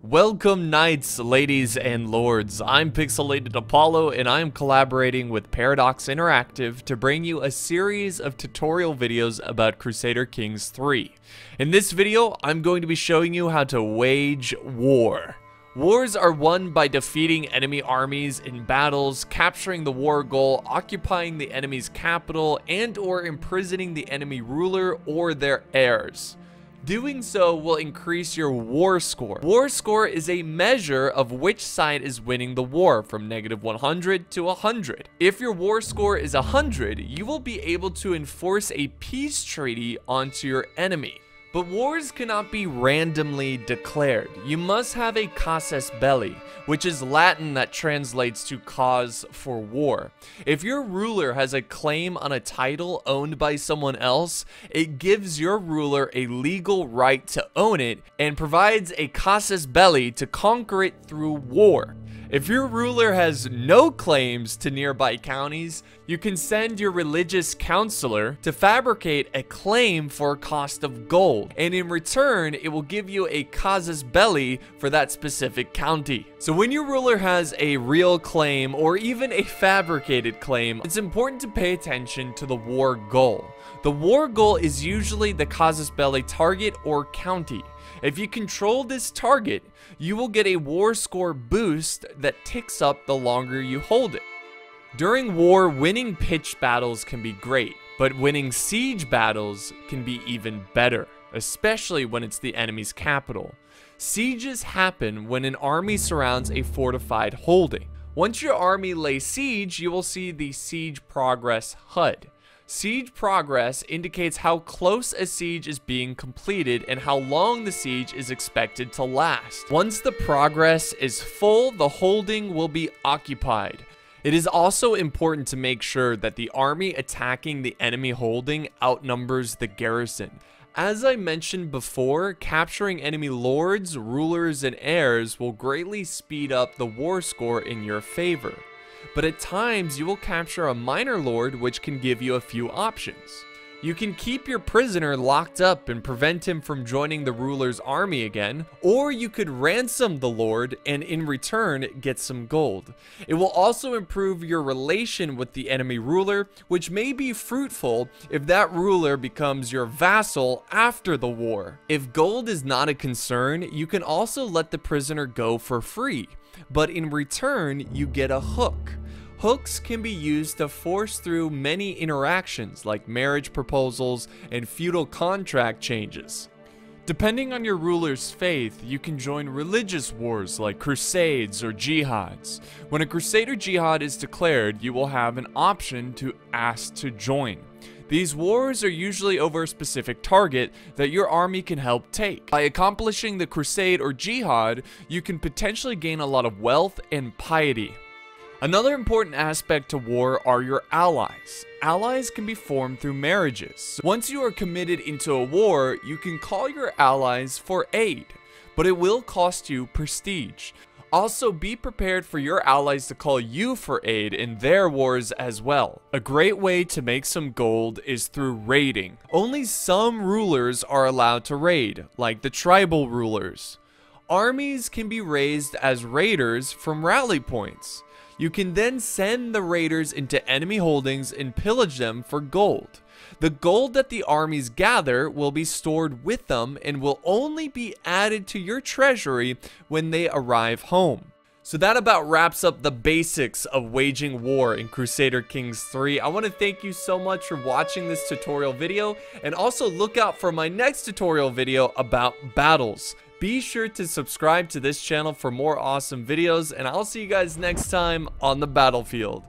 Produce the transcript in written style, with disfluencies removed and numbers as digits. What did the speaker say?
Welcome knights, ladies, and lords. I'm Pixelated Apollo, and I am collaborating with Paradox Interactive to bring you a series of tutorial videos about Crusader Kings III. In this video, I'm going to be showing you how to wage war. Wars are won by defeating enemy armies in battles, capturing the war goal, occupying the enemy's capital, and/or imprisoning the enemy ruler or their heirs. Doing so will increase your war score. War score is a measure of which side is winning the war, from -100 to 100. If your war score is 100, you will be able to enforce a peace treaty onto your enemy. But wars cannot be randomly declared. You must have a casus belli, which is Latin that translates to cause for war. If your ruler has a claim on a title owned by someone else, it gives your ruler a legal right to own it and provides a casus belli to conquer it through war. If your ruler has no claims to nearby counties, you can send your religious counselor to fabricate a claim for a cost of gold, and in return, it will give you a casus belli for that specific county. So when your ruler has a real claim or even a fabricated claim, it's important to pay attention to the war goal. The war goal is usually the casus belli target or county. If you control this target, you will get a war score boost that ticks up the longer you hold it. During war, winning pitched battles can be great, but winning siege battles can be even better, especially when it's the enemy's capital. Sieges happen when an army surrounds a fortified holding. Once your army lays siege, you will see the Siege Progress HUD. Siege progress indicates how close a siege is being completed and how long the siege is expected to last. Once the progress is full, the holding will be occupied. It is also important to make sure that the army attacking the enemy holding outnumbers the garrison. As I mentioned before, capturing enemy lords, rulers, and heirs will greatly speed up the war score in your favor. But at times, you will capture a minor lord, which can give you a few options. You can keep your prisoner locked up and prevent him from joining the ruler's army again, or you could ransom the lord and in return get some gold. It will also improve your relation with the enemy ruler, which may be fruitful if that ruler becomes your vassal after the war. If gold is not a concern, you can also let the prisoner go for free, but in return you get a hook. Hooks can be used to force through many interactions like marriage proposals and feudal contract changes. Depending on your ruler's faith, you can join religious wars like crusades or jihads. When a crusade or jihad is declared, you will have an option to ask to join. These wars are usually over a specific target that your army can help take. By accomplishing the crusade or jihad, you can potentially gain a lot of wealth and piety. Another important aspect to war are your allies. Allies can be formed through marriages. Once you are committed into a war, you can call your allies for aid, but it will cost you prestige. Also, be prepared for your allies to call you for aid in their wars as well. A great way to make some gold is through raiding. Only some rulers are allowed to raid, like the tribal rulers. Armies can be raised as raiders from rally points. You can then send the raiders into enemy holdings and pillage them for gold. The gold that the armies gather will be stored with them and will only be added to your treasury when they arrive home. So that about wraps up the basics of waging war in Crusader Kings 3. I want to thank you so much for watching this tutorial video, and also look out for my next tutorial video about battles. Be sure to subscribe to this channel for more awesome videos, and I'll see you guys next time on the battlefield.